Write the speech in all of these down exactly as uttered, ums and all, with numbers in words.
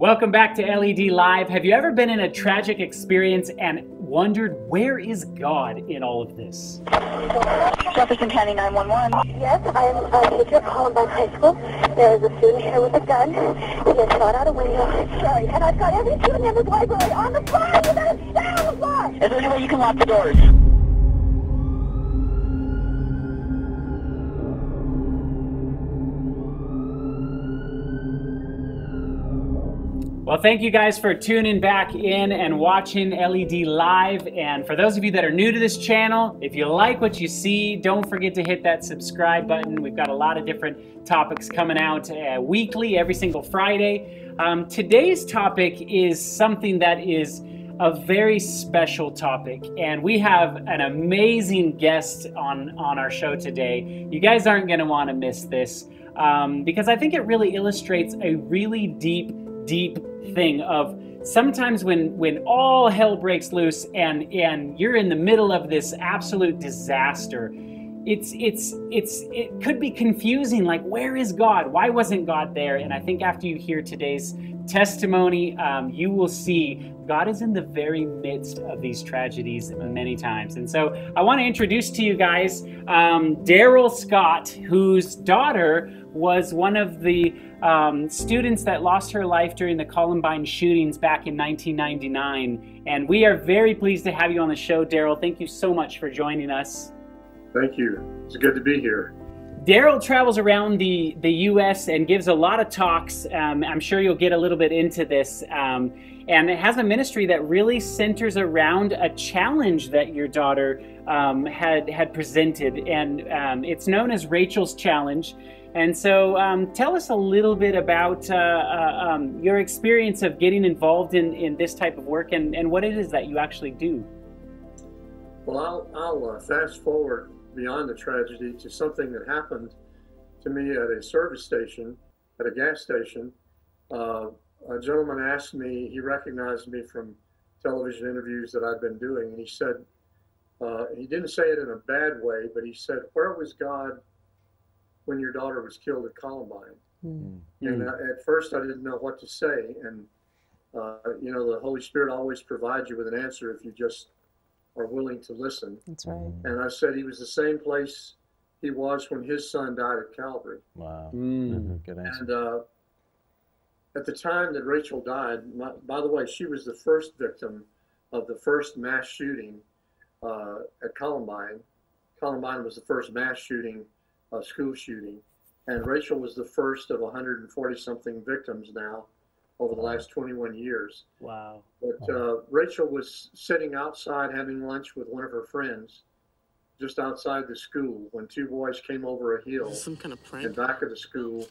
Welcome back to L E D Live. Have you ever been in a tragic experience and wondered, where is God in all of this? Jefferson County nine one one. Yes, I am a teacher at Columbine High School. There is a student here with a gun. He has shot out a window. Sorry, and I've got every student in this library on the floor. You better stay on the floor. Is there any way you can lock the doors? Well, thank you guys for tuning back in and watching L E D Live. And for those of you that are new to this channel, if you like what you see, don't forget to hit that subscribe button. We've got a lot of different topics coming out uh, weekly, every single Friday. Um, today's topic is something that is a very special topic, and we have an amazing guest on, on our show today. You guys aren't gonna wanna miss this um, because I think it really illustrates a really deep, deep thing of sometimes when when all hell breaks loose and and you're in the middle of this absolute disaster, it's it's it's it could be confusing, like, where is God? Why wasn't God there? And I think after you hear today's testimony, um, you will see God is in the very midst of these tragedies many times. And so I want to introduce to you guys um, Darrell Scott, whose daughter was one of the um, students that lost her life during the Columbine shootings back in nineteen ninety-nine. And we are very pleased to have you on the show, Darrell. Thank you so much for joining us. Thank you. It's good to be here. Darrell travels around the, the U S and gives a lot of talks. Um, I'm sure you'll get a little bit into this. Um, and it has a ministry that really centers around a challenge that your daughter um, had, had presented. And um, it's known as Rachel's Challenge. And so um, tell us a little bit about uh, uh, um, your experience of getting involved in, in this type of work and, and what it is that you actually do. Well, I'll, I'll uh, fast forward beyond the tragedy to something that happened to me at a service station, at a gas station. Uh, a gentleman asked me, he recognized me from television interviews that I'd been doing, and he said, uh, he didn't say it in a bad way, but he said, "Where was God when your daughter was killed at Columbine?" Mm-hmm. And I, at first I didn't know what to say. And, uh, you know, the Holy Spirit always provides you with an answer if you just are willing to listen. That's right. And I said he was the same place he was when his son died at Calvary. Wow. Mm-hmm. Good answer. And uh, at the time that Rachel died, my, by the way, she was the first victim of the first mass shooting uh, at Columbine. Columbine was the first mass shooting, a school shooting, and Rachel was the first of one hundred forty something victims now over the last twenty-one years. Wow. But uh, Rachel was sitting outside having lunch with one of her friends just outside the school when two boys came over a hill some kind of prank in the back of the school,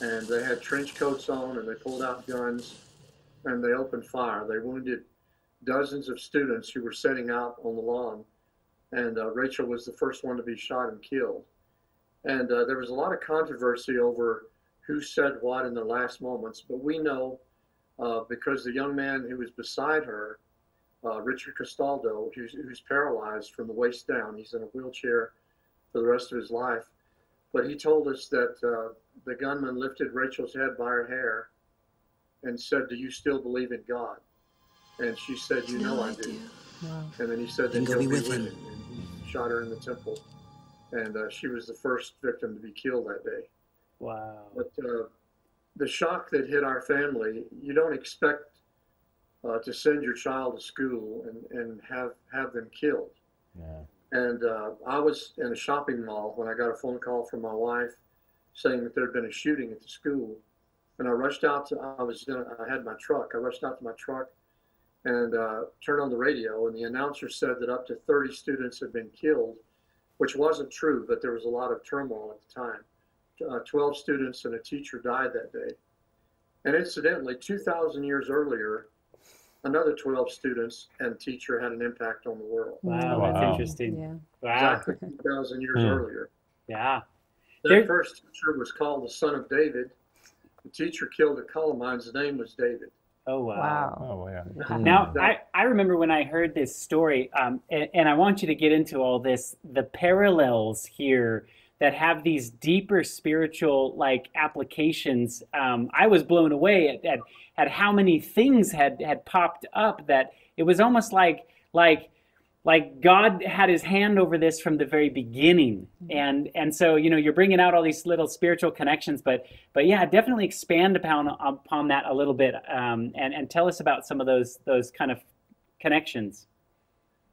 and they had trench coats on and they pulled out guns and they opened fire. They wounded dozens of students who were sitting out on the lawn, and uh, Rachel was the first one to be shot and killed. And uh, there was a lot of controversy over who said what in the last moments, but we know uh, because the young man who was beside her, uh, Richard Castaldo, who's, who's paralyzed from the waist down, he's in a wheelchair for the rest of his life, but he told us that uh, the gunman lifted Rachel's head by her hair and said, "Do you still believe in God?" And she said, "You know I do." Wow. And then he said, "Then go be with him." And he shot her in the temple. And uh, she was the first victim to be killed that day. Wow. But uh, the shock that hit our family, you don't expect uh, to send your child to school and, and have, have them killed. Yeah. And uh, I was in a shopping mall when I got a phone call from my wife saying that there had been a shooting at the school. And I rushed out to, I, was in a, I had my truck, I rushed out to my truck and uh, turned on the radio, and the announcer said that up to thirty students had been killed, which wasn't true, but there was a lot of turmoil at the time. Uh, twelve students and a teacher died that day. And incidentally, two thousand years earlier, another twelve students and teacher had an impact on the world. Wow, wow. That's interesting. Yeah. Wow. Exactly two thousand years hmm. earlier. Yeah. Their There's... first teacher was called the Son of David. The teacher killed at Columbine's name was David. Oh, wow. Wow. Oh, yeah. Now, I, I remember when I heard this story, um, and, and I want you to get into all this, the parallels here that have these deeper spiritual like applications. Um, I was blown away at, at at how many things had had popped up that it was almost like like like God had His hand over this from the very beginning. Mm-hmm. And and so you know you're bringing out all these little spiritual connections, but but yeah, definitely expand upon upon that a little bit um, and and tell us about some of those those kind of connections.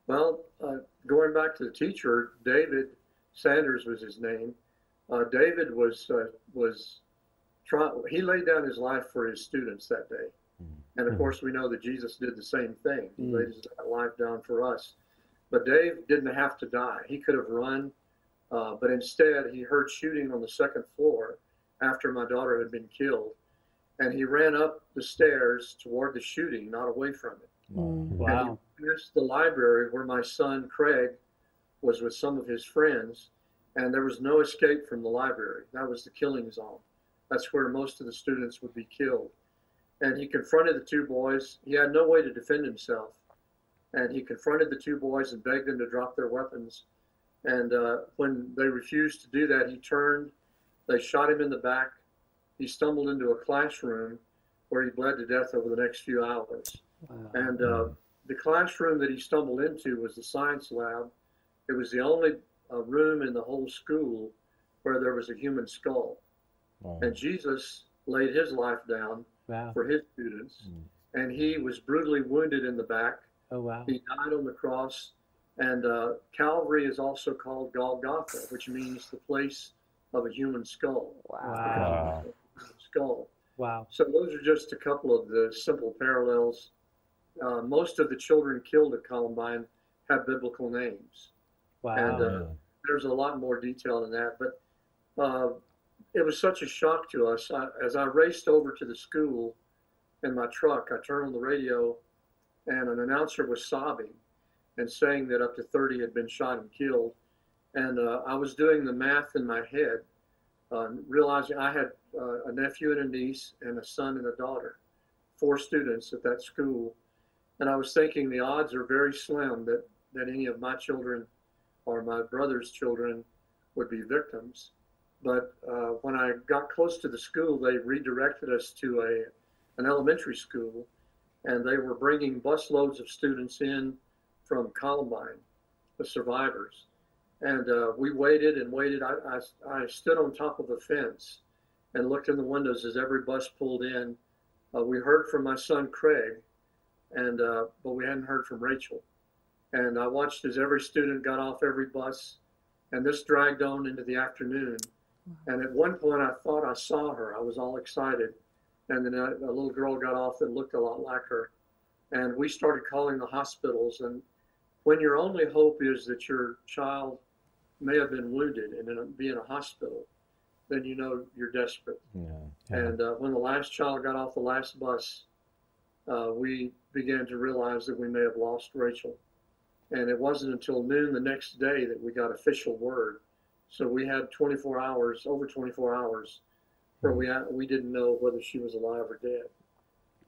Well, uh, going back to the teacher, David Sanders was his name. Uh, David was uh, was try he laid down his life for his students that day, and of course we know that Jesus did the same thing. He laid his life down for us, but Dave didn't have to die. He could have run, uh, but instead he heard shooting on the second floor after my daughter had been killed, and he ran up the stairs toward the shooting, not away from it. Wow! And he passed the library where my son Craig was with some of his friends, and there was no escape from the library. That was the killing zone. That's where most of the students would be killed. And he confronted the two boys. He had no way to defend himself, and he confronted the two boys and begged them to drop their weapons. And uh, when they refused to do that, he turned. They shot him in the back. He stumbled into a classroom where he bled to death over the next few hours. Wow. And uh, the classroom that he stumbled into was the science lab. It was the only uh, room in the whole school where there was a human skull. Wow. And Jesus laid his life down wow. for his students, mm. and he was brutally wounded in the back. Oh, wow. He died on the cross, and uh, Calvary is also called Golgotha, which means the place of a human skull. Wow. Skull. Wow. So those are just a couple of the simple parallels. Uh, most of the children killed at Columbine have biblical names. Wow. And uh, there's a lot more detail in that, but uh, it was such a shock to us. I, as I raced over to the school in my truck, I turned on the radio, and an announcer was sobbing and saying that up to thirty had been shot and killed. And uh, I was doing the math in my head, uh, realizing I had uh, a nephew and a niece and a son and a daughter, four students at that school. And I was thinking the odds are very slim that, that any of my children or my brother's children would be victims. But uh, when I got close to the school, they redirected us to a, an elementary school, and they were bringing busloads of students in from Columbine, the survivors. And uh, we waited and waited. I, I, I stood on top of a fence and looked in the windows as every bus pulled in. Uh, we heard from my son, Craig, and uh, but we hadn't heard from Rachel. And I watched as every student got off every bus, and this dragged on into the afternoon. And at one point I thought I saw her. I was all excited. And then a, a little girl got off that looked a lot like her. And we started calling the hospitals. And when your only hope is that your child may have been wounded and be in a hospital, then you know you're desperate. Yeah, yeah. And uh, when the last child got off the last bus, uh, we began to realize that we may have lost Rachel. And it wasn't until noon the next day that we got official word. So we had twenty-four hours, over twenty-four hours, where we we didn't know whether she was alive or dead.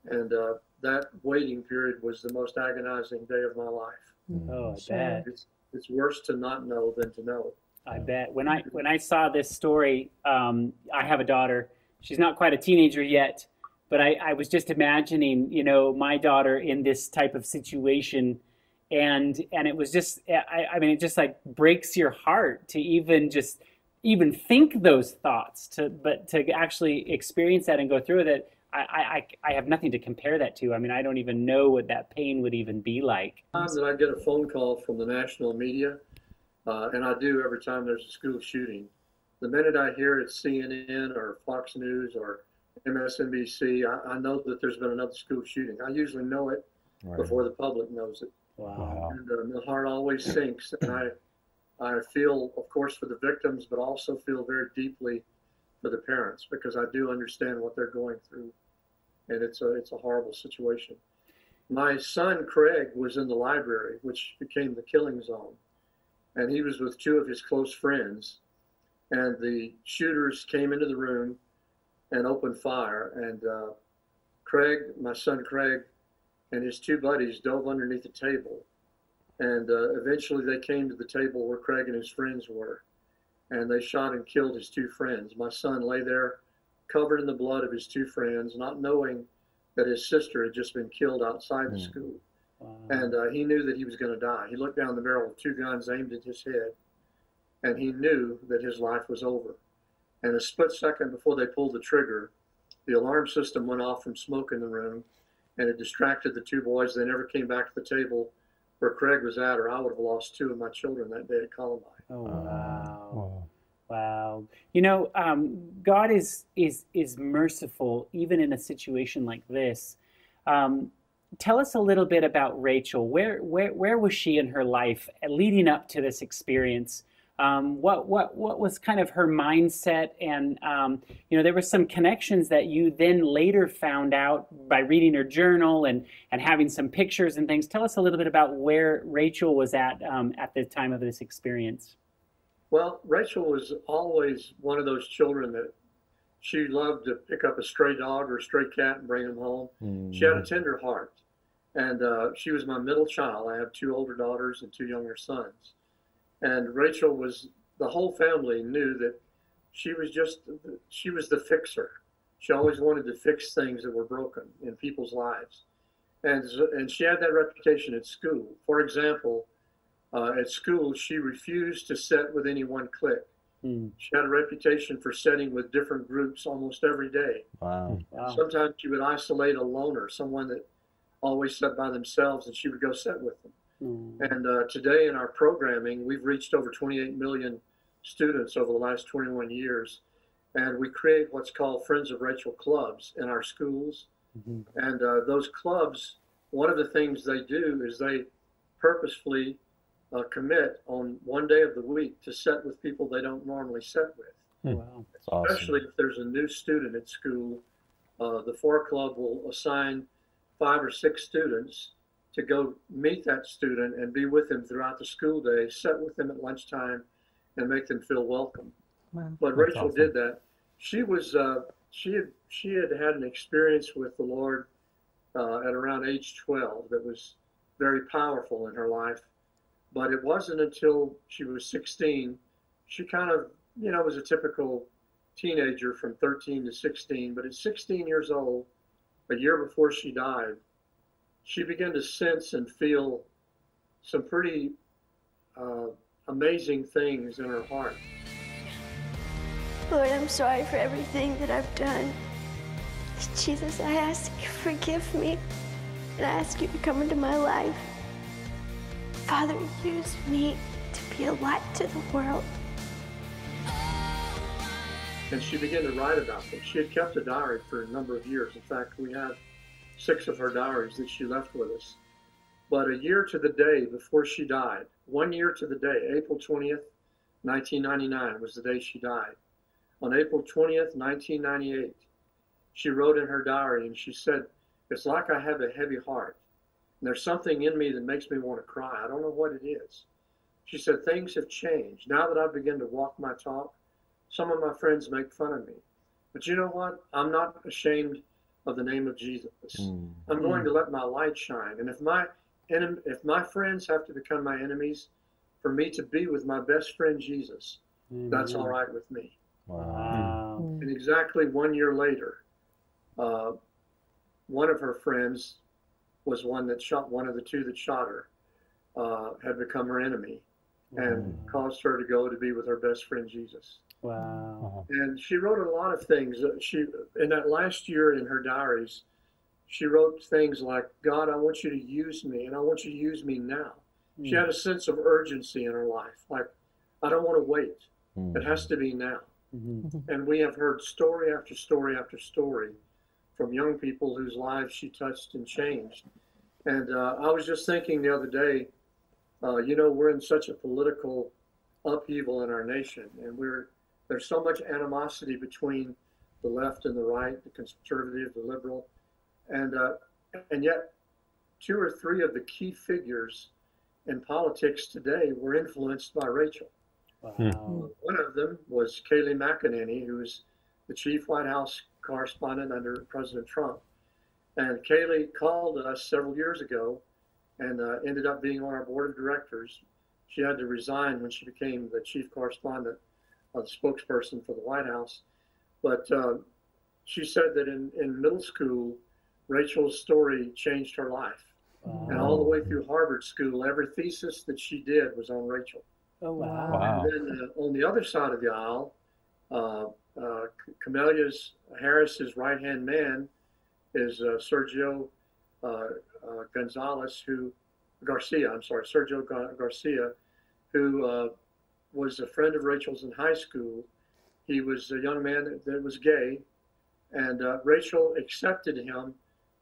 And uh, that waiting period was the most agonizing day of my life. Oh, I so bet. It's, it's worse to not know than to know. I bet. When I, when I saw this story, um, I have a daughter. She's not quite a teenager yet, but I, I was just imagining, you know, my daughter in this type of situation. And and it was just, I, I mean, it just like breaks your heart to even just even think those thoughts, to but to actually experience that and go through with it. I, I, I have nothing to compare that to. I mean, I don't even know what that pain would even be like. Times that I get a phone call from the national media, uh, and I do every time there's a school shooting. The minute I hear it's C N N or Fox News or M S N B C, I, I know that there's been another school shooting. I usually know it right before the public knows it. Wow. And uh, my heart always sinks, and I, I feel, of course, for the victims, but also feel very deeply for the parents, because I do understand what they're going through, and it's a it's a horrible situation. My son Craig was in the library, which became the killing zone, and he was with two of his close friends, and the shooters came into the room and opened fire, and uh, Craig, my son Craig, and his two buddies dove underneath the table. And uh, eventually they came to the table where Craig and his friends were. and they shot and killed his two friends. My son lay there covered in the blood of his two friends, not knowing that his sister had just been killed outside mm. the school. Wow. And uh, he knew that he was going to die. He looked down the barrel with two guns aimed at his head, and he knew that his life was over. And a split second before they pulled the trigger, the alarm system went off from smoke in the room, and it distracted the two boys. They never came back to the table where Craig was at, or I would have lost two of my children that day at Columbine. Oh, wow. Wow. Wow. You know, um, God is, is, is merciful, even in a situation like this. Um, tell us a little bit about Rachel. Where, where, where was she in her life leading up to this experience? Um, what, what, what was kind of her mindset? And, um, you know, there were some connections that you then later found out by reading her journal and, and having some pictures and things. Tell us a little bit about where Rachel was at um, at the time of this experience. Well, Rachel was always one of those children that she loved to pick up a stray dog or a stray cat and bring them home. Mm. She had a tender heart. And uh, she was my middle child. I have two older daughters and two younger sons. And Rachel was, the whole family knew that she was just, she was the fixer. She always wanted to fix things that were broken in people's lives. And, and she had that reputation at school. For example, uh, at school, she refused to sit with any one clique. Mm. She had a reputation for sitting with different groups almost every day. Wow. Wow. Sometimes she would isolate a loner, someone that always sat by themselves, and she would go sit with them. And uh, today in our programming, we've reached over twenty-eight million students over the last twenty-one years. And we create what's called Friends of Rachel clubs in our schools. Mm-hmm. And uh, those clubs, one of the things they do is they purposefully uh, commit on one day of the week to sit with people they don't normally sit with. Wow. That's Especially awesome. If there's a new student at school, uh, the four club will assign five or six students to go meet that student and be with them throughout the school day, sit with them at lunchtime, and make them feel welcome. Wow. But That's Rachel awesome. Did that. She was uh, she had she had had an experience with the Lord uh, at around age twelve that was very powerful in her life. But it wasn't until she was sixteen, she kind of you know was a typical teenager from thirteen to sixteen. But at sixteen years old, a year before she died, she began to sense and feel some pretty uh, amazing things in her heart. Lord, I'm sorry for everything that I've done. Jesus, I ask you to forgive me, and I ask you to come into my life. Father, use me to be a light to the world. And she began to write about them. She had kept a diary for a number of years. In fact, we have six of her diaries that she left with us. But a year to the day before she died, one year to the day, April twentieth, nineteen ninety-nine was the day she died. On April twentieth, nineteen ninety-eight, she wrote in her diary and she said, "It's like I have a heavy heart. And there's something in me that makes me want to cry. I don't know what it is." She said, "Things have changed. Now that I've begun to walk my talk, some of my friends make fun of me. But you know what? I'm not ashamed of the name of Jesus. Mm. I'm going mm. to let my light shine. And if my enem- if my friends have to become my enemies, for me to be with my best friend, Jesus, mm. that's all right with me." Wow. Mm. And exactly one year later, uh, one of her friends was one that shot, one of the two that shot her, uh, had become her enemy mm. and caused her to go to be with her best friend, Jesus. Wow. And she wrote a lot of things. She, in that last year in her diaries, she wrote things like, "God, I want you to use me, and I want you to use me now." Mm. She had a sense of urgency in her life, like, "I don't want to wait. Mm. It has to be now." Mm-hmm. And we have heard story after story after story from young people whose lives she touched and changed. And uh, I was just thinking the other day, uh, you know, we're in such a political upheaval in our nation, and we're there's so much animosity between the left and the right, the conservative, the liberal, and uh, and yet two or three of the key figures in politics today were influenced by Rachel. Wow. Mm-hmm. One of them was Kayleigh McEnany, who is the chief White House correspondent under President Trump. And Kayleigh called us several years ago and uh, ended up being on our board of directors. She had to resign when she became the chief correspondent a spokesperson for the White House, but uh, she said that in, in middle school, Rachel's story changed her life. Wow. And all the way through Harvard school, every thesis that she did was on Rachel. Oh, wow. Wow. And then uh, on the other side of the aisle, uh, uh, Camelia Harris's right-hand man is uh, Sergio uh, uh, Gonzalez, who, Garcia, I'm sorry, Sergio Gar Garcia, who uh, was a friend of Rachel's in high school. He was a young man that, that was gay, and uh, Rachel accepted him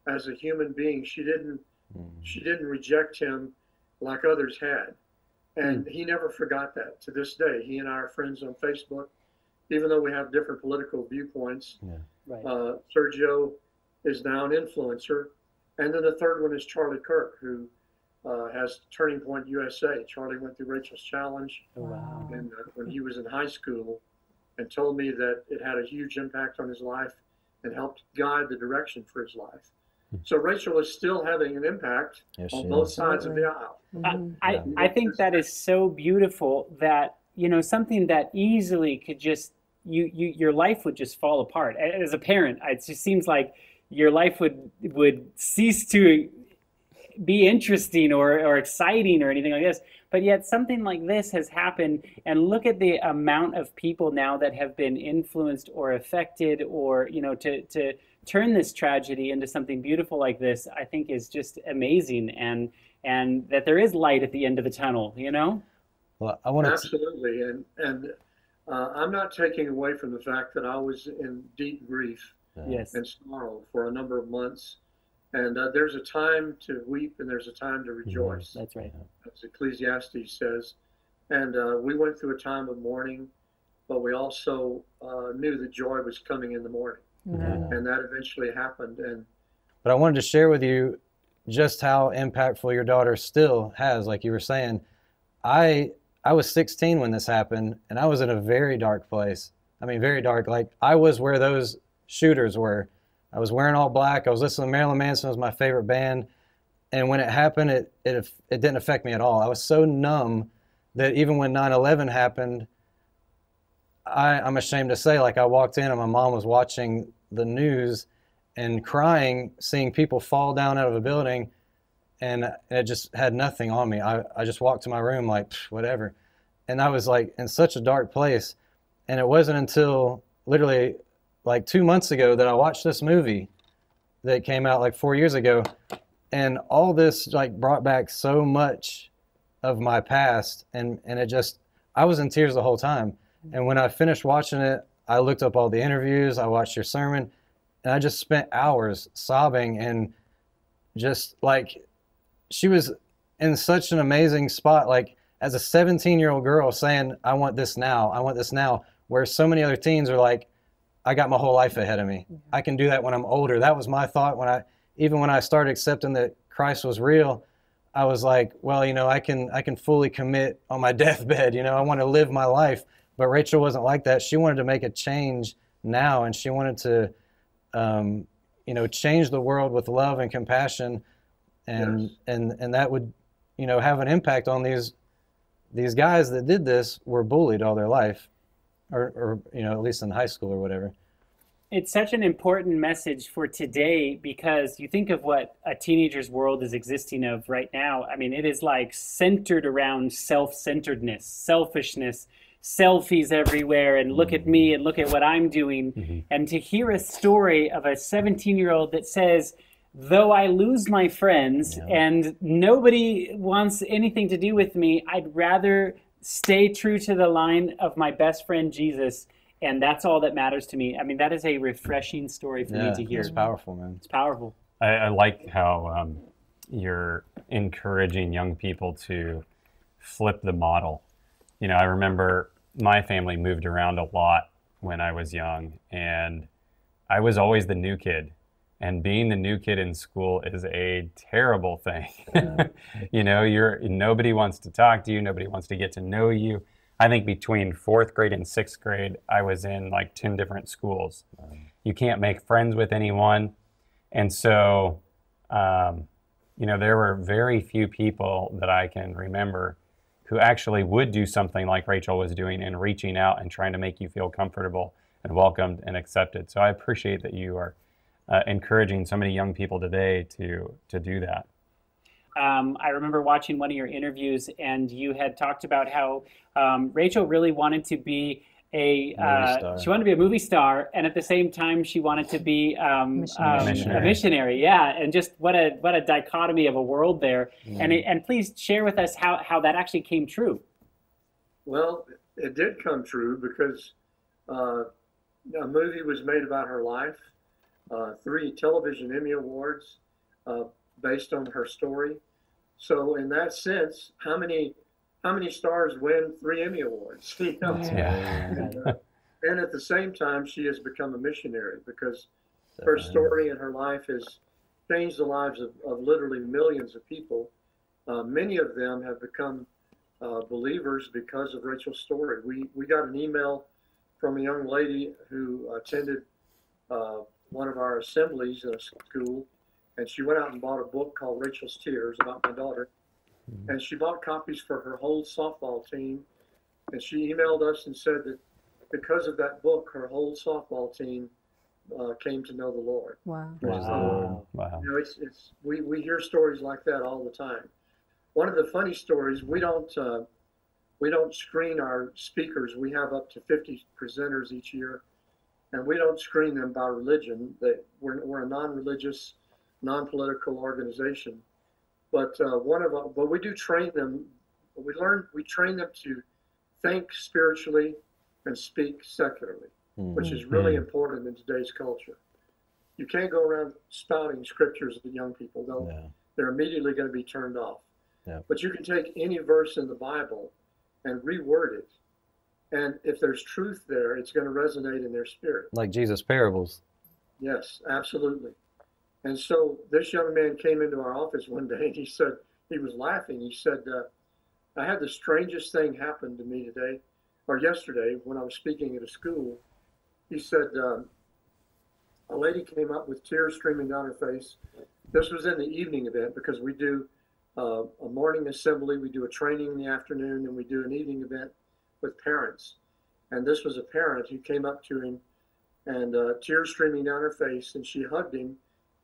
as a human being. She didn't, mm. she didn't reject him like others had. And mm. he never forgot that to this day. He and I are friends on Facebook, even though we have different political viewpoints. Yeah. Right. uh, Sergio is now an influencer. And then the third one is Charlie Kirk, who uh, has Turning Point U S A. Charlie went through Rachel's Challenge oh, wow. and, uh, when he was in high school, and told me that it had a huge impact on his life and helped guide the direction for his life. So Rachel is still having an impact yes, on both is. sides of the aisle. Mm-hmm. I, yeah. I think that is so beautiful that, you know, something that easily could just, you, you your life would just fall apart. As a parent, it just seems like your life would, would cease to be interesting or, or exciting or anything like this. But yet something like this has happened, and look at the amount of people now that have been influenced or affected, or, you know, to, to turn this tragedy into something beautiful like this, I think is just amazing, and and that there is light at the end of the tunnel, you know? Well, I want to... Absolutely, and, and uh, I'm not taking away from the fact that I was in deep grief yes. and sorrow for a number of months. And uh, there's a time to weep and there's a time to rejoice. That's right. As Ecclesiastes says. And uh, we went through a time of mourning, but we also uh, knew that joy was coming in the morning. Mm-hmm. And that eventually happened. And But I wanted to share with you just how impactful your daughter still has, like you were saying. I, I was sixteen when this happened, and I was in a very dark place. I mean, very dark. Like, I was where those shooters were. I was wearing all black. I was listening to Marilyn Manson. It was my favorite band. And when it happened, it, it, it didn't affect me at all. I was so numb that even when nine eleven happened, I, I'm ashamed to say, like, I walked in and my mom was watching the news and crying, seeing people fall down out of a building, and it just had nothing on me. I, I just walked to my room like, whatever. And I was, like, in such a dark place. And it wasn't until literally like two months ago that I watched this movie that came out like four years ago. And all this like brought back so much of my past. And, and it just, I was in tears the whole time. And when I finished watching it, I looked up all the interviews, I watched your sermon, and I just spent hours sobbing, and just like, she was in such an amazing spot, like as a seventeen year old girl saying, I want this now, I want this now, where so many other teens are like, I got my whole life ahead of me. I can do that when I'm older. That was my thought when I, even when I started accepting that Christ was real, I was like, well, you know, I can, I can fully commit on my deathbed. You know, I want to live my life. But Rachel wasn't like that. She wanted to make a change now, and she wanted to, um, you know, change the world with love and compassion, and yes. and and that would, you know, have an impact on these, these guys that did this were bullied all their life, or, or you know, at least in high school or whatever. It's such an important message for today, because you think of what a teenager's world is existing of right now. I mean, it is like centered around self-centeredness, selfishness. Selfies everywhere, and look at me and look at what I'm doing. Mm-hmm. And to hear a story of a seventeen year old that says, though I lose my friends yeah. and nobody wants anything to do with me, I'd rather stay true to the line of my best friend Jesus, and that's all that matters to me. I mean, that is a refreshing story for yeah, me to hear. It's powerful, man. It's powerful. I, I like how um, you're encouraging young people to flip the model. You know, I remember my family moved around a lot when I was young, and I was always the new kid. And being the new kid in school is a terrible thing. Yeah. You know, you're nobody wants to talk to you. Nobody wants to get to know you. I think between fourth grade and sixth grade, I was in like ten different schools. Um, you can't make friends with anyone. And so, um, you know, there were very few people that I can remember who actually would do something like Rachel was doing and reaching out and trying to make you feel comfortable and welcomed and accepted. So I appreciate that you are uh, encouraging so many young people today to, to do that. Um, I remember watching one of your interviews, and you had talked about how um, Rachel really wanted to be a uh, she wanted to be a movie star, and at the same time she wanted to be um, missionary. Um, missionary. a missionary. Yeah, and just what a what a dichotomy of a world there. Mm. And it, and please share with us how how that actually came true. Well, it did come true because uh, a movie was made about her life, uh, three television Emmy awards uh, based on her story. So in that sense, how many how many stars win three Emmy awards? You know? Yeah. And, uh, and at the same time, she has become a missionary because her story and her life has changed the lives of, of literally millions of people. Uh, many of them have become uh, believers because of Rachel's story. We, we got an email from a young lady who attended uh, one of our assemblies in a school, and she went out and bought a book called Rachel's Tears about my daughter. And she bought copies for her whole softball team. And she emailed us and said that because of that book, her whole softball team uh, came to know the Lord. Wow. Wow. Um, wow. You know, it's, it's, we, we hear stories like that all the time. One of the funny stories, we don't, uh, we don't screen our speakers. We have up to fifty presenters each year. And we don't screen them by religion. They, we're, we're a non-religious, non-political organization. But uh, one of them, but we do train them. We learn we train them to think spiritually and speak secularly, mm-hmm. which is really important in today's culture. You can't go around spouting scriptures at young people; they'll, yeah. they're immediately going to be turned off. Yeah. But you can take any verse in the Bible and reword it, and if there's truth there, it's going to resonate in their spirit. Like Jesus' parables. Yes, absolutely. And so this young man came into our office one day, and he said, he was laughing. He said, uh, I had the strangest thing happen to me today, or yesterday, when I was speaking at a school. He said, uh, a lady came up with tears streaming down her face. This was in the evening event because we do uh, a morning assembly, we do a training in the afternoon, and we do an evening event with parents. And this was a parent who came up to him, and uh, tears streaming down her face, and she hugged him.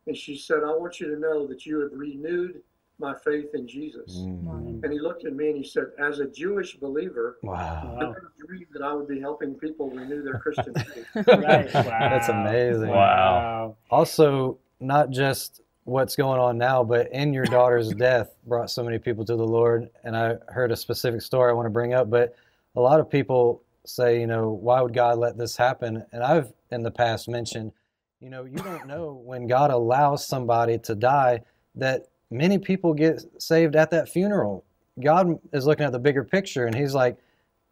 And she said, I want you to know that you have renewed my faith in Jesus. Mm-hmm. And he looked at me and he said, as a Jewish believer, wow. I never dreamed that I would be helping people renew their Christian faith. Right. Wow. That's amazing. Wow. Also, not just what's going on now, but in your daughter's death brought so many people to the Lord. And I heard a specific story I want to bring up, but a lot of people say, you know, why would God let this happen? And I've in the past mentioned, you know, you don't know when God allows somebody to die that many people get saved at that funeral. God is looking at the bigger picture, and he's like,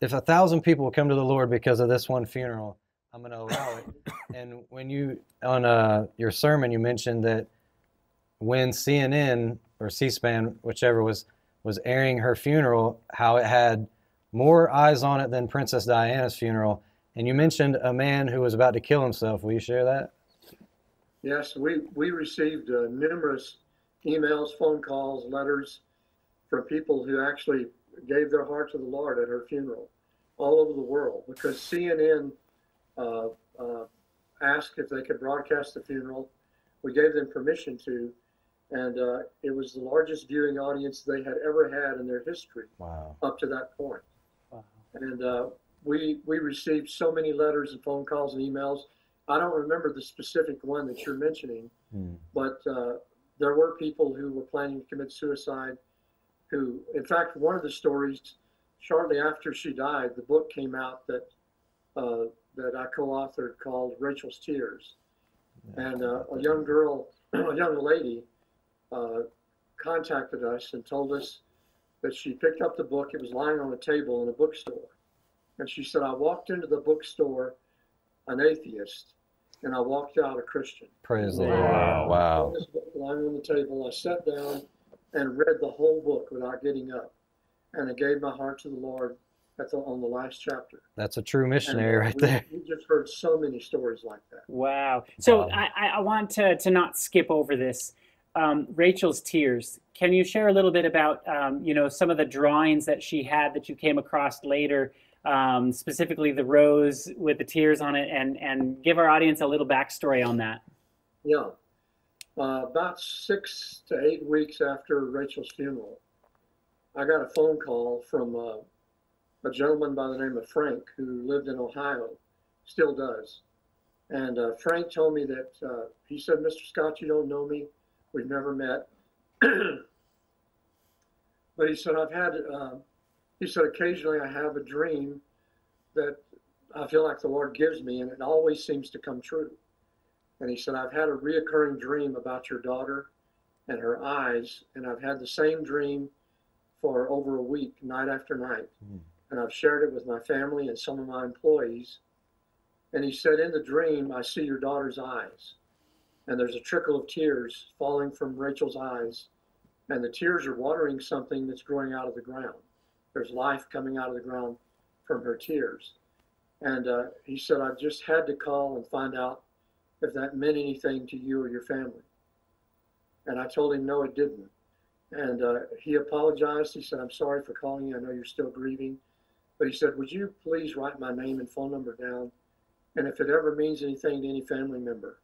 if a thousand people come to the Lord because of this one funeral, I'm going to allow it. And when you, on uh, your sermon, you mentioned that when C N N or C SPAN, whichever was, was airing her funeral, how it had more eyes on it than Princess Diana's funeral. And you mentioned a man who was about to kill himself. Will you share that? Yes, we, we received uh, numerous emails, phone calls, letters from people who actually gave their heart to the Lord at her funeral all over the world because C N N uh, uh, asked if they could broadcast the funeral. We gave them permission to, and uh, it was the largest viewing audience they had ever had in their history. Wow. Up to that point. Wow. And uh, we, we received so many letters and phone calls and emails. I don't remember the specific one that you're mentioning, mm. but uh, there were people who were planning to commit suicide who, in fact, one of the stories, shortly after she died, the book came out that uh, that I co-authored called Rachel's Tears. Yeah. And uh, a young girl, a young lady uh, contacted us and told us that she picked up the book. It was lying on a table in a bookstore. And she said, I walked into the bookstore an atheist, and I walked out a Christian. Praise the Lord. Wow. Wow. I was lying on the table, I sat down and read the whole book without getting up, and I gave my heart to the Lord at the, on the last chapter. That's a true missionary and, uh, right we, there. We just heard so many stories like that. Wow. So wow. I, I want to, to not skip over this. um, Rachel's Tears. Can you share a little bit about, um, you know, some of the drawings that she had that you came across later, um, specifically the rose with the tears on it, and, and give our audience a little backstory on that? Yeah. Uh, about six to eight weeks after Rachel's funeral, I got a phone call from uh, a gentleman by the name of Frank, who lived in Ohio, still does. And uh, Frank told me that, uh, he said, "Mister Scott, you don't know me. We've never met." But he said, I've had, uh, he said, occasionally I have a dream that I feel like the Lord gives me, and it always seems to come true. And he said, I've had a reoccurring dream about your daughter and her eyes, and I've had the same dream for over a week, night after night. Mm. And I've shared it with my family and some of my employees. And he said, in the dream, I see your daughter's eyes, and there's a trickle of tears falling from Rachel's eyes, and the tears are watering something that's growing out of the ground. There's life coming out of the ground from her tears. And uh, he said, I've just had to call and find out if that meant anything to you or your family. And I told him, no, it didn't. And uh, he apologized. He said, I'm sorry for calling you. I know you're still grieving. But he said, would you please write my name and phone number down? And if it ever means anything to any family member,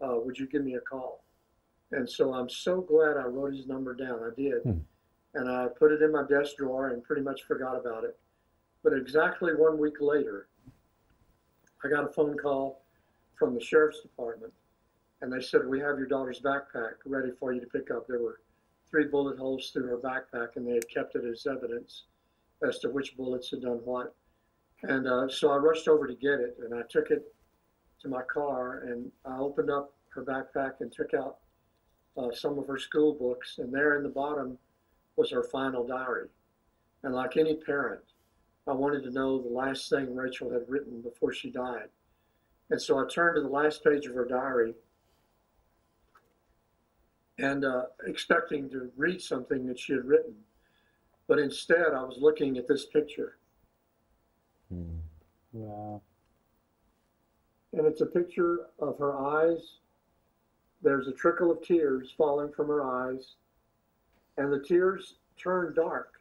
uh, would you give me a call? And so I'm so glad I wrote his number down. I did. Hmm. And I put it in my desk drawer and pretty much forgot about it. But exactly one week later, I got a phone call from the sheriff's department, and they said, we have your daughter's backpack ready for you to pick up. There were three bullet holes through her backpack, and they had kept it as evidence as to which bullets had done what. And uh, so I rushed over to get it, and I took it to my car, and I opened up her backpack and took out uh, some of her school books, and there in the bottom was her final diary. And like any parent, I wanted to know the last thing Rachel had written before she died. And so I turned to the last page of her diary, and uh, expecting to read something that she had written. But instead, I was looking at this picture. Mm. Wow. And it's a picture of her eyes. There's a trickle of tears falling from her eyes, and the tears turn dark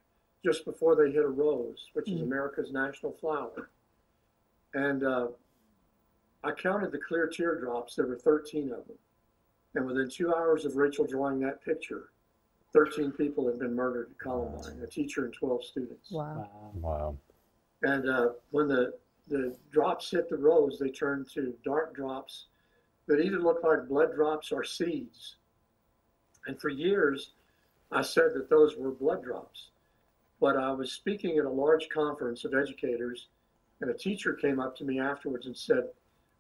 just before they hit a rose, which mm. is America's national flower. And uh, I counted the clear teardrops. There were thirteen of them. And within two hours of Rachel drawing that picture, thirteen people had been murdered at Columbine, wow. a teacher and twelve students. Wow. Wow. And uh, when the, the drops hit the rose, they turned to dark drops that either looked like blood drops or seeds. And for years, I said that those were blood drops. But I was speaking at a large conference of educators, and a teacher came up to me afterwards and said,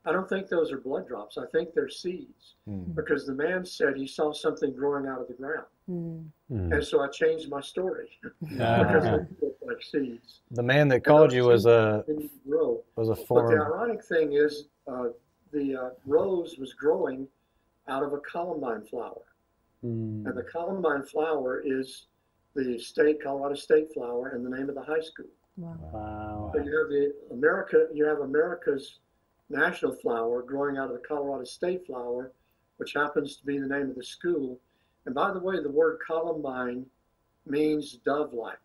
I don't think those are blood drops. I think they're seeds. Mm. Because the man said he saw something growing out of the ground. Mm. Mm. And so I changed my story. Nah. Because they look like seeds. The man that called you was a, was a former. But the ironic thing is uh, the uh, rose was growing out of a columbine flower. Mm. And the columbine flower is the state, Colorado state flower, and the name of the high school. Wow. Wow. So you have the America, you have America's national flower growing out of the Colorado state flower, which happens to be the name of the school. And by the way, the word Columbine means dove-like.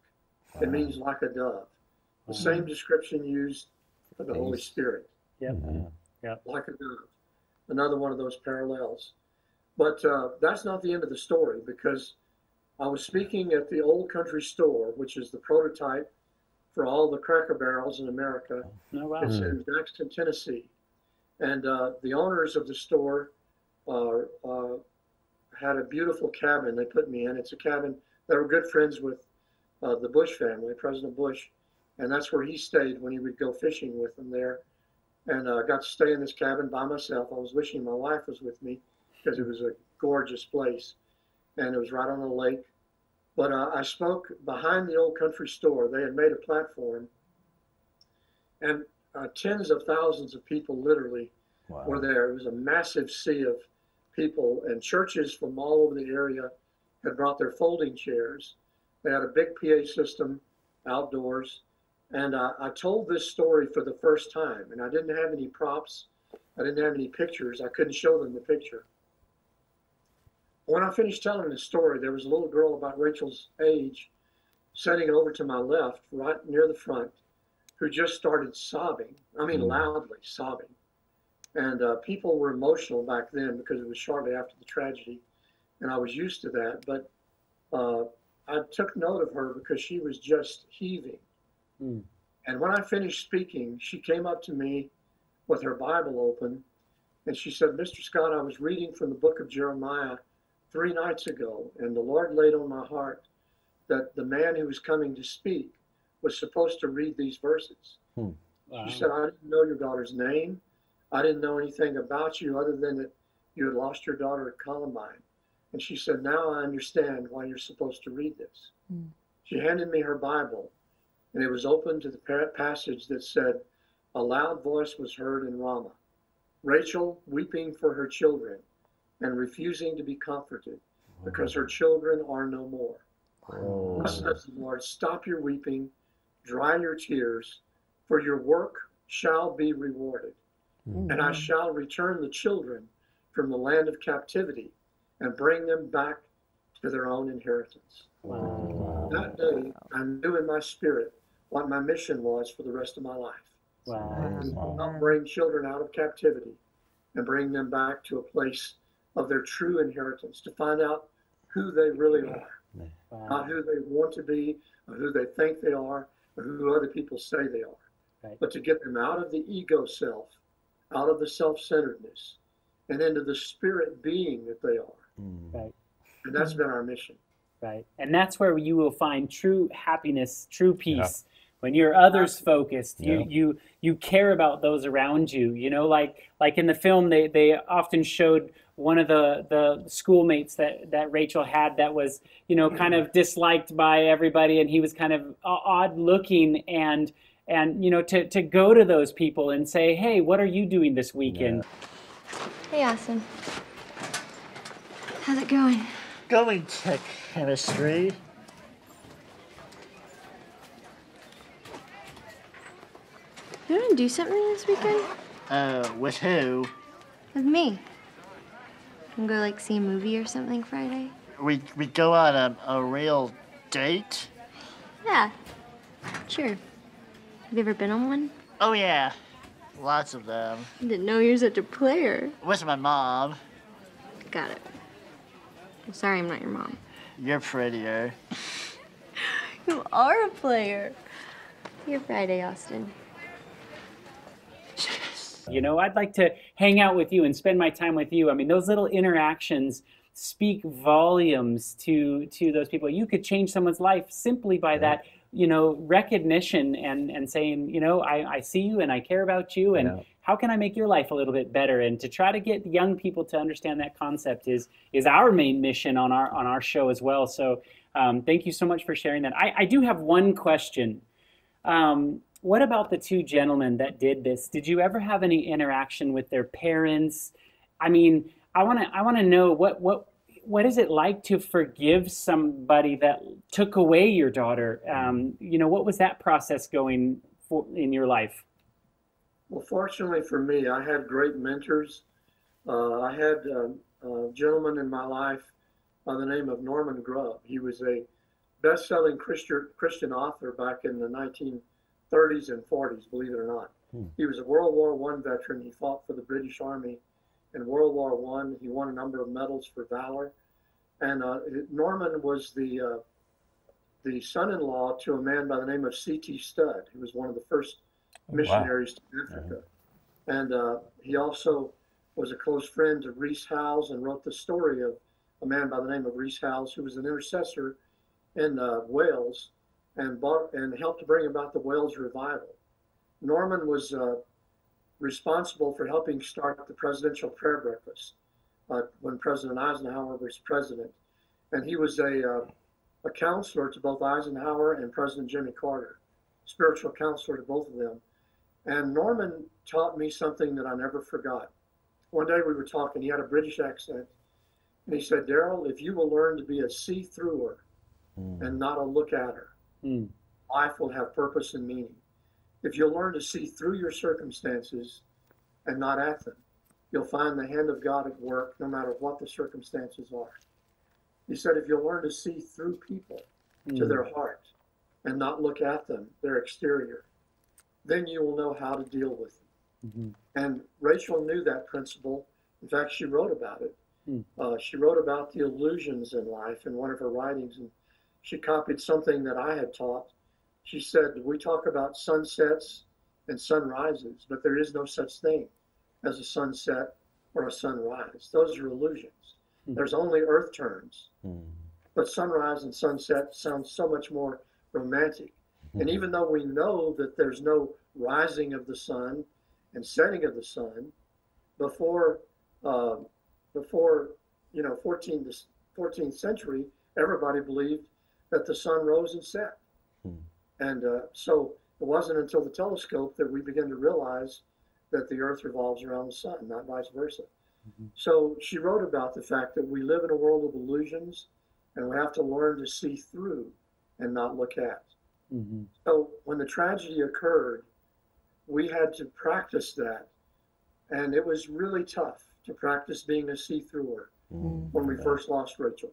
Wow. It means like a dove. The wow. same description used for the Thanks. Holy Spirit. Yep. Wow. Yep. Like a dove. Another one of those parallels. But uh, that's not the end of the story, because I was speaking at the Old Country Store, which is the prototype for all the Cracker Barrels in America. Oh, wow. It's in Jackson, Tennessee. And uh, the owners of the store uh, uh, had a beautiful cabin they put me in. It's a cabin. They were good friends with uh, the Bush family, President Bush. And that's where he stayed when he would go fishing with them there. And I uh, got to stay in this cabin by myself. I was wishing my wife was with me, because it was a gorgeous place. And it was right on the lake. But uh, I spoke behind the Old Country Store. They had made a platform. And uh, tens of thousands of people literally wow. were there. It was a massive sea of people, and churches from all over the area had brought their folding chairs. They had a big P A system outdoors. And uh, I told this story for the first time, and I didn't have any props. I didn't have any pictures. I couldn't show them the picture. When I finished telling the story, there was a little girl about Rachel's age sitting over to my left, right near the front, who just started sobbing. I mean, mm. loudly sobbing. And uh, people were emotional back then because it was shortly after the tragedy, and I was used to that. But uh, I took note of her because she was just heaving. Mm. And when I finished speaking, she came up to me with her Bible open, and she said, "Mister Scott, I was reading from the book of Jeremiah three nights ago, and the Lord laid on my heart that the man who was coming to speak was supposed to read these verses." Hmm. Wow. She said, "I didn't know your daughter's name. I didn't know anything about you other than that you had lost your daughter at Columbine." And she said, "Now I understand why you're supposed to read this." Hmm. She handed me her Bible, and it was open to the passage that said, "A loud voice was heard in Ramah, Rachel weeping for her children and refusing to be comforted because her children are no more. Oh. Thus says the Lord, stop your weeping, dry your tears, for your work shall be rewarded. Mm-hmm. And I shall return the children from the land of captivity and bring them back to their own inheritance." Wow. That day, I knew in my spirit what my mission was for the rest of my life. Wow. And I'll bring children out of captivity and bring them back to a place of their true inheritance, to find out who they really are. Wow. Not who they want to be, or who they think they are, or who other people say they are. Right. But to get them out of the ego self, out of the self-centeredness, and into the spirit being that they are. Right. And that's been our mission. Right. And that's where you will find true happiness, true peace. Yeah. When you're others focused, you, yeah. you you care about those around you. You know, like like in the film, they, they often showed one of the, the schoolmates that, that Rachel had that was, you know, kind of disliked by everybody, and he was kind of odd looking, and and you know, to, to go to those people and say, "Hey, what are you doing this weekend?" Hey, Austin. How's it going? Going to chemistry. You want to do something this weekend? Uh, with who? With me. Can go like see a movie or something Friday. We we go on a, a real date? Yeah, sure. Have you ever been on one? Oh yeah, lots of them. I didn't know you're such a player. With my mom. Got it. I'm sorry, I'm not your mom. You're prettier. You are a player. You're Friday, Austin. You know, I'd like to hang out with you and spend my time with you. I mean, those little interactions speak volumes to to those people. You could change someone's life simply by that, you know, recognition and, and saying, you know, I, I see you and I care about you, and yeah. how can I make your life a little bit better? And to try to get young people to understand that concept is is our main mission on our on our show as well. So um, thank you so much for sharing that. I, I do have one question. Um, What about the two gentlemen that did this? Did you ever have any interaction with their parents? I mean, I want to I want to know what what what is it like to forgive somebody that took away your daughter? Um, you know, what was that process going for in your life? Well, fortunately for me, I had great mentors. Uh, I had uh, a gentleman in my life by the name of Norman Grubb. He was a best-selling Christian Christian author back in the nineteen thirties and forties, believe it or not. Hmm. He was a World War One veteran. He fought for the British Army in World War One. He won a number of medals for valor. And uh, Norman was the uh, the son-in-law to a man by the name of C T Studd, who was one of the first missionaries wow. to Africa. Yeah. And uh, he also was a close friend to Reese Howes and wrote the story of a man by the name of Reese Howes, who was an intercessor in uh, Wales, and bought, and helped to bring about the Wales revival. Norman was uh, responsible for helping start the presidential prayer breakfast uh, when President Eisenhower was president. And he was a, uh, a counselor to both Eisenhower and President Jimmy Carter, spiritual counselor to both of them. And Norman taught me something that I never forgot. One day we were talking, he had a British accent, and he said, "Darrell, if you will learn to be a see-througher mm. and not a look-atter, Mm. life will have purpose and meaning. If you'll learn to see through your circumstances and not at them, you'll find the hand of God at work no matter what the circumstances are." He said, if you'll learn to see through people mm. to their heart and not look at them, their exterior, then you will know how to deal with them. Mm-hmm. And Rachel knew that principle. In fact, she wrote about it. Mm. Uh, she wrote about the illusions in life in one of her writings, and she copied something that I had taught. She said, we talk about sunsets and sunrises, but there is no such thing as a sunset or a sunrise. Those are illusions. Mm. There's only earth turns. Mm. But sunrise and sunset sound so much more romantic. Mm. And even though we know that there's no rising of the sun and setting of the sun, before uh, before you know fourteenth century, everybody believed that the sun rose and set. Mm. And uh, so it wasn't until the telescope that we began to realize that the earth revolves around the sun, not vice versa. Mm-hmm. So she wrote about the fact that we live in a world of illusions, and we have to learn to see through and not look at. Mm-hmm. So when the tragedy occurred, we had to practice that. And it was really tough to practice being a see-througher mm-hmm. when we first lost Rachel.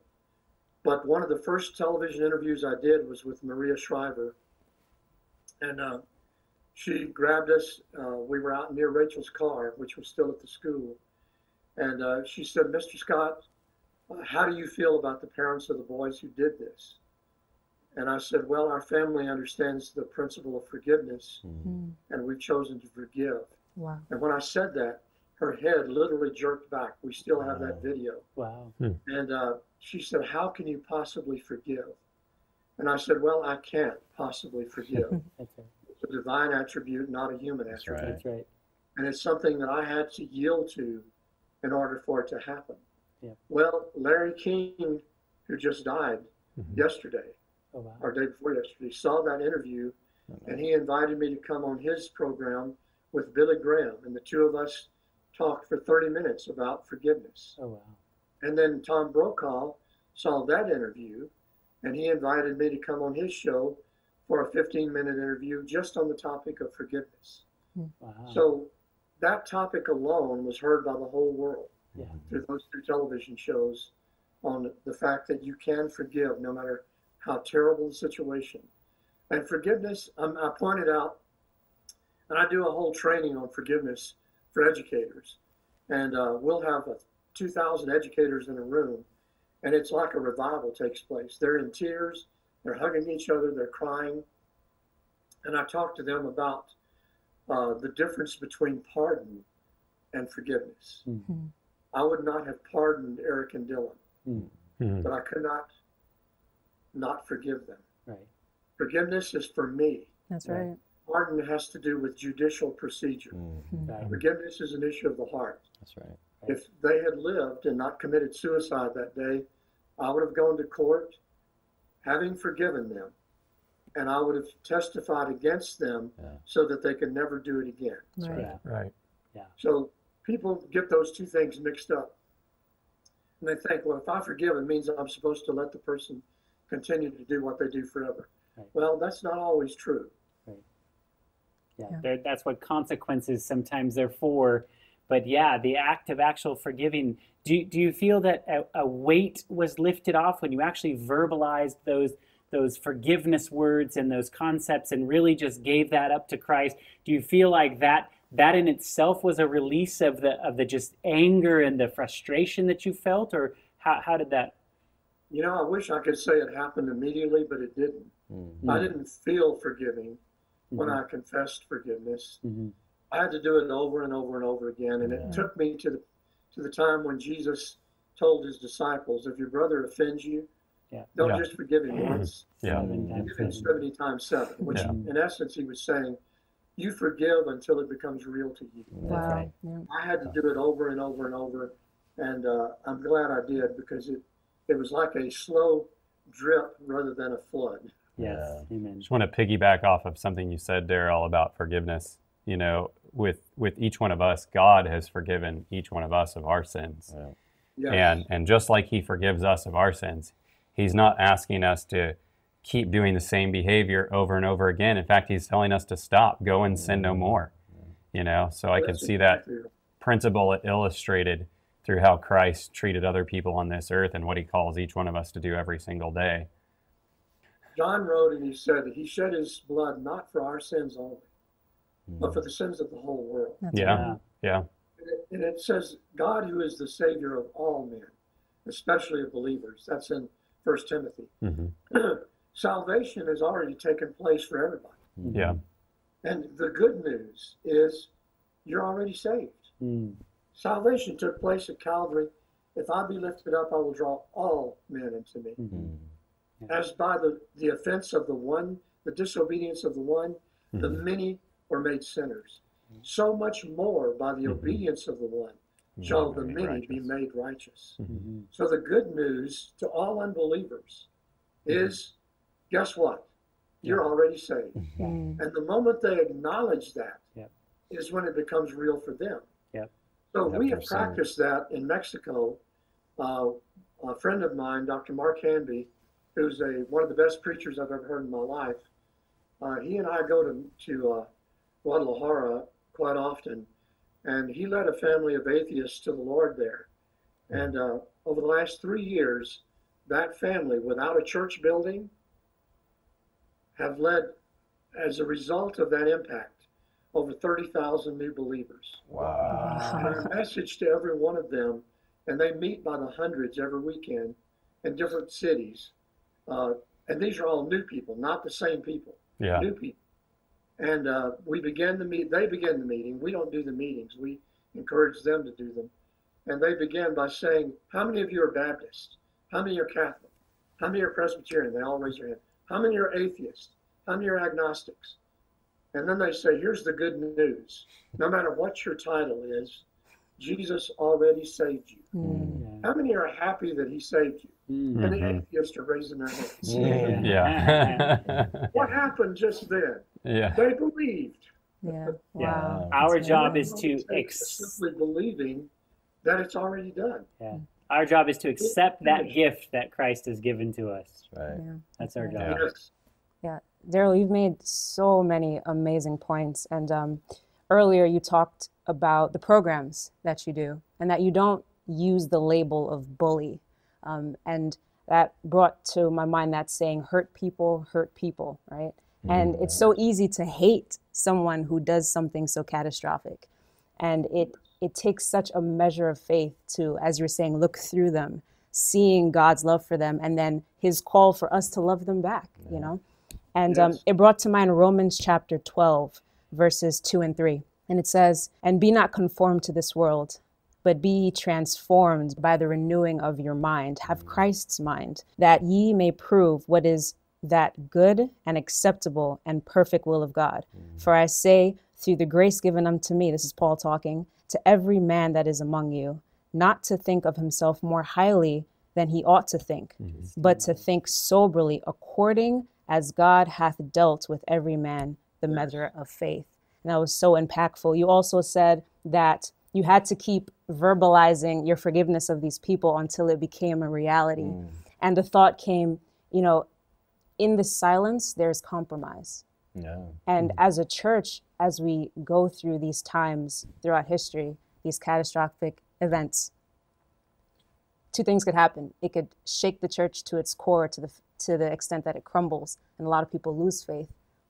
But one of the first television interviews I did was with Maria Shriver. And uh, she grabbed us. Uh, we were out near Rachel's car, which was still at the school. And uh, she said, Mister Scott, uh, how do you feel about the parents of the boys who did this? And I said, well, our family understands the principle of forgiveness, mm-hmm. and we've chosen to forgive. Wow. And when I said that, her head literally jerked back. We still wow. have that video. Wow. Hmm. And uh, she said, how can you possibly forgive? And I said, well, I can't possibly forgive. Okay. It's a divine attribute, not a human That's attribute. Right. That's right. And it's something that I had to yield to in order for it to happen. Yeah. Well, Larry King, who just died mm-hmm. yesterday, oh, wow. or day before yesterday, saw that interview, oh, and he invited me to come on his program with Billy Graham. And the two of us talked for thirty minutes about forgiveness. Oh, wow. And then Tom Brokaw saw that interview, and he invited me to come on his show for a fifteen minute interview just on the topic of forgiveness. Wow. So that topic alone was heard by the whole world yeah. through those two television shows on the fact that you can forgive no matter how terrible the situation. And forgiveness, um, I pointed out, and I do a whole training on forgiveness for educators. And uh, we'll have a two thousand educators in a room, and it's like a revival takes place. They're in tears, they're hugging each other, they're crying. And I talk to them about uh, the difference between pardon and forgiveness. Mm-hmm. I would not have pardoned Eric and Dylan, mm-hmm. but I could not not forgive them. Right. Forgiveness is for me. That's right. right. Pardon has to do with judicial procedure. Mm-hmm. Right. Forgiveness is an issue of the heart. That's right. If they had lived and not committed suicide that day, I would have gone to court having forgiven them, and I would have testified against them yeah. so that they could never do it again. Right. Yeah. Right. Yeah. So people get those two things mixed up. And they think, well, if I forgive, it means I'm supposed to let the person continue to do what they do forever. Right. Well, that's not always true. Right. Yeah. yeah. That's what consequences sometimes they're for. But yeah, the act of actual forgiving, do, do you feel that a, a weight was lifted off when you actually verbalized those, those forgiveness words and those concepts and really just gave that up to Christ? Do you feel like that, that in itself was a release of the, of the just anger and the frustration that you felt? Or how, how did that? You know, I wish I could say it happened immediately, but it didn't. Mm-hmm. I didn't feel forgiving mm-hmm. when I confessed forgiveness. Mm-hmm. I had to do it over and over and over again, and yeah. it took me to the to the time when Jesus told his disciples, "If your brother offends you, yeah. don't yeah. just forgive him once. Yeah. Give him seventy times seven." Which, yeah. in essence, he was saying, "You forgive until it becomes real to you." Wow. Yeah. I had to do it over and over and over, and uh, I'm glad I did because it it was like a slow drip rather than a flood. Yes. Yeah. Amen. Just want to piggyback off of something you said, Darrell, about forgiveness. You know, with with each one of us, God has forgiven each one of us of our sins. Wow. Yes. And and just like he forgives us of our sins, he's not asking us to keep doing the same behavior over and over again. In fact, he's telling us to stop, go and sin no more. You know, so I can see that principle illustrated through how Christ treated other people on this earth and what he calls each one of us to do every single day. John wrote and he said that he shed his blood not for our sins only, mm. but for the sins of the whole world. That's yeah, right. yeah. And it, and it says, God who is the Savior of all men, especially of believers. That's in First Timothy. Mm-hmm. Salvation has already taken place for everybody. Yeah. And the good news is you're already saved. Mm. Salvation took place at Calvary. If I be lifted up, I will draw all men into me. Mm-hmm. Yeah. As by the, the offense of the one, the disobedience of the one, mm-hmm. the many were made sinners. Mm-hmm. So much more by the mm-hmm. obedience of the one shall the many righteous. be made righteous. Mm-hmm. So the good news to all unbelievers mm-hmm. is, guess what? You're yeah. already saved. Mm-hmm. And the moment they acknowledge that yep. is when it becomes real for them. Yep. So one hundred percent. We have practiced that in Mexico. Uh, a friend of mine, Doctor Mark Hanby, who's a, one of the best preachers I've ever heard in my life, uh, he and I go to, to uh, Guadalajara quite often, and he led a family of atheists to the Lord there. And uh, over the last three years, that family, without a church building, have led, as a result of that impact, over thirty thousand new believers. Wow. And a message to every one of them, and they meet by the hundreds every weekend in different cities. Uh, and these are all new people, not the same people, yeah. new people. And uh, we began the meet. They begin the meeting. We don't do the meetings. We encourage them to do them. And they began by saying, how many of you are Baptist? How many are Catholic? How many are Presbyterian? They all raise their hand. How many are atheists? How many are agnostics? And then they say, here's the good news. No matter what your title is, Jesus already saved you. Mm-hmm. How many are happy that he saved you? Mm-hmm. And the atheists are raising their hands. Yeah. yeah. What happened just then? Yeah. They believed. Yeah. Wow. Yeah. Our job is to ex- simply believing that it's already done. Yeah. Our job is to accept that gift that Christ has given to us. Right. Yeah. That's our job. Yes. Yeah. Darrell, you've made so many amazing points. And um, earlier you talked about the programs that you do and that you don't use the label of bully. Um, and that brought to my mind that saying, hurt people, hurt people, right? And it's so easy to hate someone who does something so catastrophic. And it, it takes such a measure of faith to, as you're saying, look through them, seeing God's love for them, and then his call for us to love them back, you know? And yes. um, it brought to mind Romans chapter twelve, verses two and three. And it says, and be not conformed to this world, but be ye transformed by the renewing of your mind. Have Christ's mind, that ye may prove what is that good and acceptable and perfect will of God. Mm-hmm. For I say, through the grace given unto me, this is Paul talking, to every man that is among you, not to think of himself more highly than he ought to think, mm-hmm. but to think soberly according as God hath dealt with every man the measure of faith. And that was so impactful. You also said that you had to keep verbalizing your forgiveness of these people until it became a reality. Mm. And the thought came, you know, in the silence, there's compromise. Yeah. And as a church, as we go through these times throughout history, these catastrophic events, two things could happen. It could shake the church to its core to the to the extent that it crumbles and a lot of people lose faith,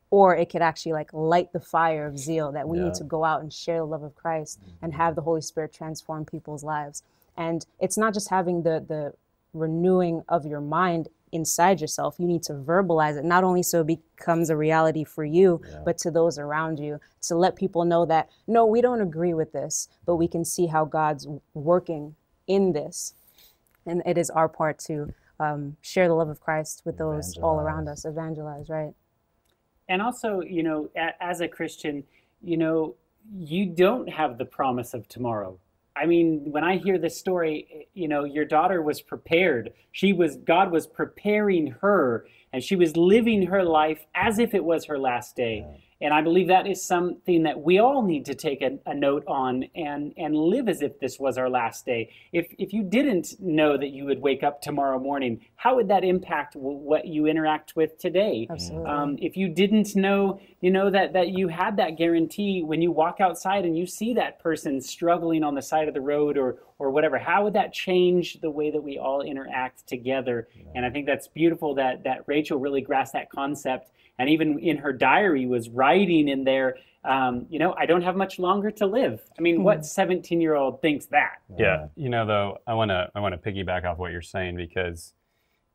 or it could actually like light the fire of zeal that we yeah. need to go out and share the love of Christ mm-hmm. and have the Holy Spirit transform people's lives. And it's not just having the the renewing of your mind inside yourself. You need to verbalize it, not only so it becomes a reality for you, yeah. but to those around you, to let people know that, no, we don't agree with this, but we can see how God's working in this. And it is our part to um, share the love of Christ with those all around us, evangelize, right? And also, you know, as a Christian, you know, you don't have the promise of tomorrow. I mean, when I hear this story, you know, your daughter was prepared. She was, God was preparing her, and she was living her life as if it was her last day. Yeah. And I believe that is something that we all need to take a, a note on and, and live as if this was our last day. If, if you didn't know that you would wake up tomorrow morning, how would that impact w- what you interact with today? Absolutely. Um, if you didn't know, you know, that, that you had that guarantee when you walk outside and you see that person struggling on the side of the road or or whatever, how would that change the way that we all interact together? Yeah. And I think that's beautiful that, that Rachel really grasped that concept, and even in her diary was writing in there, um, you know, I don't have much longer to live. I mean, what seventeen-year-old thinks that? Yeah. yeah, you know, though, I wanna I wanna piggyback off what you're saying, because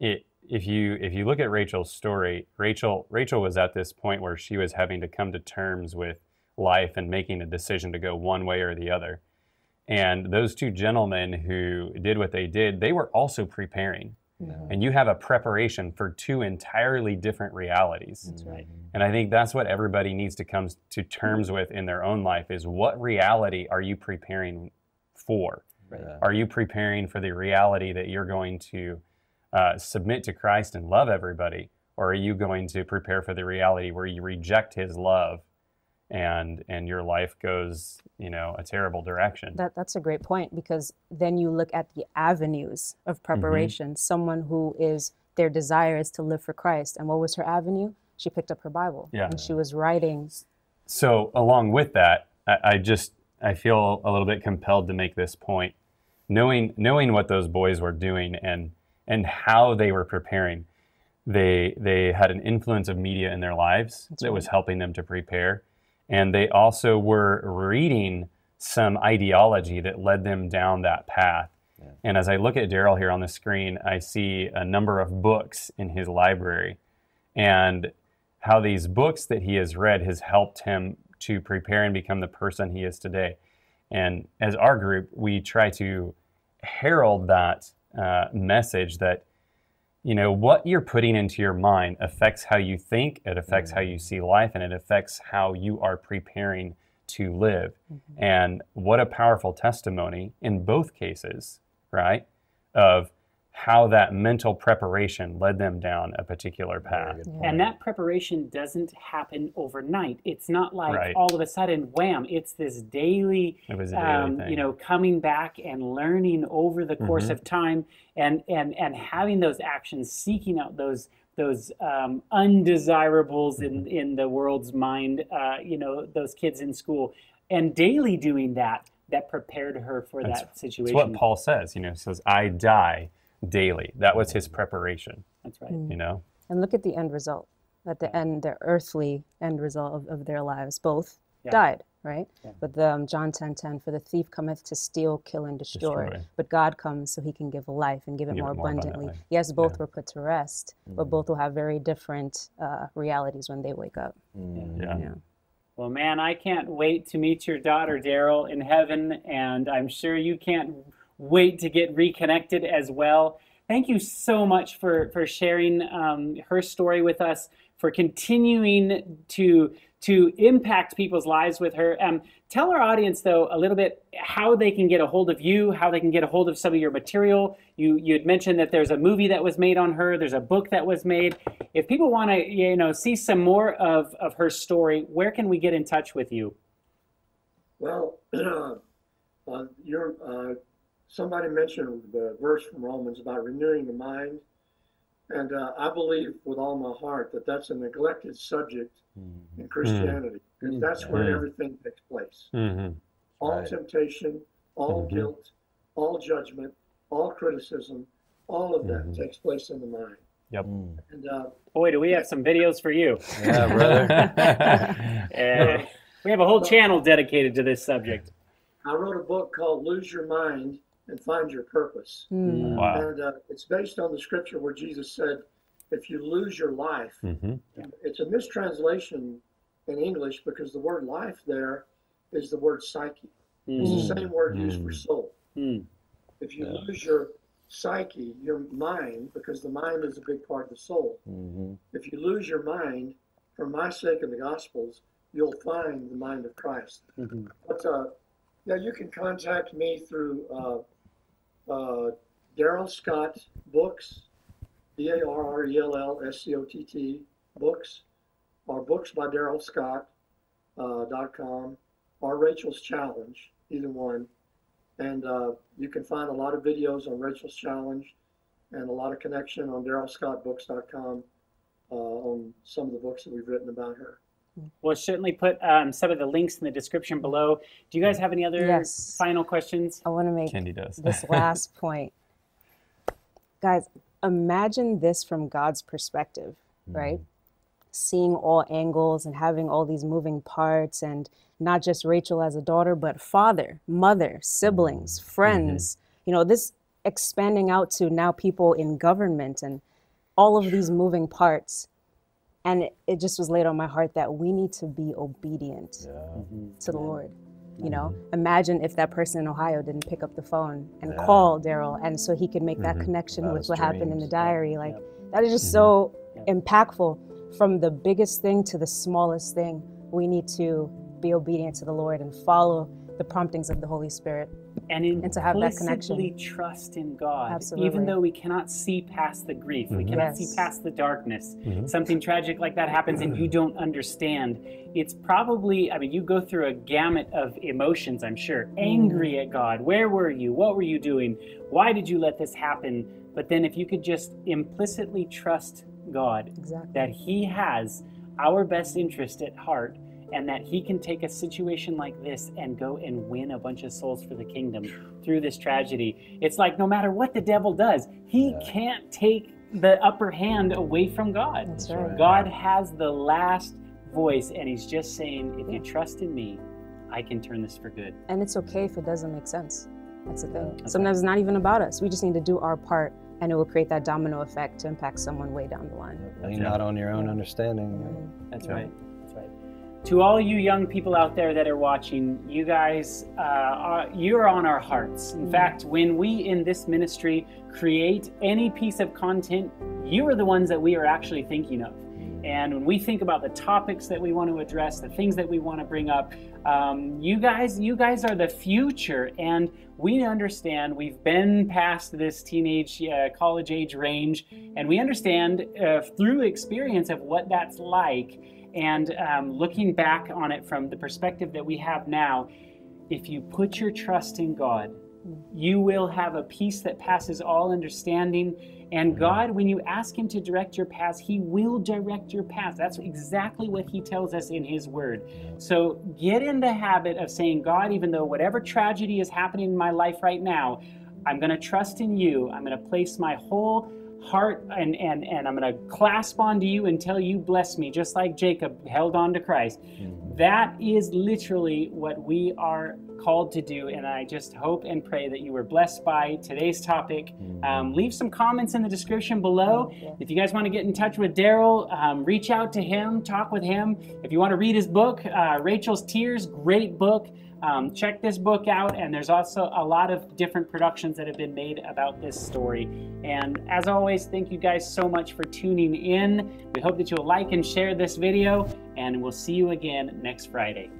it, if you if you look at Rachel's story, Rachel Rachel was at this point where she was having to come to terms with life and making a decision to go one way or the other. And those two gentlemen who did what they did, they were also preparing. Mm-hmm. And you have a preparation for two entirely different realities. That's right. And I think that's what everybody needs to come to terms with in their own life is, what reality are you preparing for? Right. Are you preparing for the reality that you're going to uh, submit to Christ and love everybody? Or are you going to prepare for the reality where you reject his love and and your life goes, you know, a terrible direction? That, that's a great point, because then you look at the avenues of preparation. Mm-hmm. Someone who is, their desire is to live for Christ. And what was her avenue? She picked up her Bible. Yeah. And she was writing. So along with that, I, I just, I feel a little bit compelled to make this point. Knowing knowing what those boys were doing and and how they were preparing, they, they had an influence of media in their lives that's that right. was helping them to prepare. And they also were reading some ideology that led them down that path. Yeah. And as I look at Darrell here on the screen, I see a number of books in his library, and how these books that he has read has helped him to prepare and become the person he is today. And as our group, we try to herald that uh, message that, you know, what you're putting into your mind affects how you think, it affects how you see life, and it affects how you are preparing to live. Mm-hmm. And what a powerful testimony in both cases, right, of how that mental preparation led them down a particular path. Yeah. And that preparation doesn't happen overnight. It's not like right. all of a sudden, wham, it's this daily, it was a daily um, thing. You know, coming back and learning over the course mm-hmm. of time, and, and, and having those actions, seeking out those those um, undesirables mm-hmm. in, in the world's mind, uh, you know, those kids in school, and daily doing that, that prepared her for that's, that situation. That's what Paul says, you know, says, I die daily. That was his preparation. That's right. Mm. You know, and look at the end result. At the end, the earthly end result of, of their lives, both yeah. died, right? Yeah. But the, um, John ten ten, for the thief cometh to steal, kill, and destroy. destroy. But God comes so he can give life and give it, give more, it more abundantly. abundantly. Yes, both yeah. were put to rest, mm. but both will have very different uh, realities when they wake up. Mm. Yeah. yeah. yeah. Well, man, I can't wait to meet your daughter, Darrell, in heaven, and I'm sure you can't wait to get reconnected as well. Thank you so much for, for sharing um, her story with us, for continuing to, to impact people's lives with her. Um, tell our audience, though, a little bit how they can get a hold of you, how they can get a hold of some of your material. You you had mentioned that there's a movie that was made on her, there's a book that was made. If people want to, you know, see some more of, of her story, where can we get in touch with you? Well, uh, on your... Uh, somebody mentioned the verse from Romans about renewing the mind, and uh, I believe with all my heart that that's a neglected subject mm-hmm. in Christianity, because mm-hmm. that's where mm-hmm. everything takes place. Mm-hmm. All right. temptation, all mm-hmm. guilt, all judgment, all criticism, all of that mm-hmm. takes place in the mind. Yep. And, uh, boy, do we have some videos for you. Yeah, brother. uh, we have a whole channel dedicated to this subject. I wrote a book called Lose Your Mind and Find Your Purpose. Mm. Wow. And uh, it's based on the scripture where Jesus said, if you lose your life, mm-hmm. it's a mistranslation in English, because the word life there is the word psyche. Mm. It's the same word mm. used for soul. Mm. If you yeah. lose your psyche, your mind, because the mind is a big part of the soul. Mm-hmm. If you lose your mind, for my sake and the Gospels, you'll find the mind of Christ. Mm-hmm. But, uh, yeah, you can contact me through uh, uh, Darrell Scott Books, D A R R E L L S C O T T, Books, or Books by Darrell Scott uh, dot com, or Rachel's Challenge, either one. And uh, you can find a lot of videos on Rachel's Challenge and a lot of connection on Darrell Scott Books dot com uh, on some of the books that we've written about her. We'll certainly put um, some of the links in the description below. Do you guys have any other yes. final questions? I want to make Candy does. this last point. Guys, imagine this from God's perspective, mm-hmm. right? Seeing all angles and having all these moving parts, and not just Rachel as a daughter, but father, mother, siblings, mm-hmm. friends, mm-hmm. you know, this expanding out to now people in government and all of these moving parts. And it, it just was laid on my heart that we need to be obedient yeah. mm-hmm. to the Lord. Mm-hmm. You know, imagine if that person in Ohio didn't pick up the phone and yeah. call Darrell, and so he could make mm-hmm. that connection that with what dreams. happened in the diary. Like, yeah. that is just mm-hmm. so yeah. impactful. From the biggest thing to the smallest thing, we need to be obedient to the Lord and follow the promptings of the Holy Spirit. And, and to have that connection. Trust in God. Absolutely. Even though we cannot see past the grief, mm-hmm. we cannot yes. see past the darkness. Mm-hmm. Something tragic like that happens and you don't understand. It's probably, I mean, you go through a gamut of emotions, I'm sure. Angry mm-hmm. at God. Where were you? What were you doing? Why did you let this happen? But then if you could just implicitly trust God, exactly. that He has our best interest at heart, and that He can take a situation like this and go and win a bunch of souls for the kingdom through this tragedy. It's like, no matter what the devil does, he yeah. can't take the upper hand away from God. That's right. God has the last voice, and He's just saying, if you trust in me, I can turn this for good. And it's okay if it doesn't make sense. That's the thing. Okay. Sometimes it's not even about us. We just need to do our part, and it will create that domino effect to impact someone way down the line. Lean not on your own understanding. Right? That's yeah. right. To all you young people out there that are watching, you guys, uh, are, you're on our hearts. In fact, when we in this ministry create any piece of content, you are the ones that we are actually thinking of. And when we think about the topics that we want to address, the things that we want to bring up, um, you guys, you guys are the future. And we understand we've been past this teenage, uh, college age range, and we understand uh, through experience of what that's like. And um, looking back on it from the perspective that we have now, if you put your trust in God, you will have a peace that passes all understanding. And God, when you ask Him to direct your path, He will direct your path. That's exactly what He tells us in His Word. So get in the habit of saying, God, even though whatever tragedy is happening in my life right now, I'm going to trust in you. I'm going to place my whole heart and and and I'm going to clasp onto you until you bless me, just like Jacob held on to Christ. Mm-hmm. That is literally what we are called to do, and I just hope and pray that you were blessed by today's topic. Mm-hmm. Um, leave some comments in the description below. Yeah. If you guys want to get in touch with Darrell, um, reach out to him, talk with him. If you want to read his book, uh, Rachel's Tears, great book. Um, check this book out, and there's also a lot of different productions that have been made about this story. And as always, thank you guys so much for tuning in. We hope that you'll like and share this video, and we'll see you again next Friday.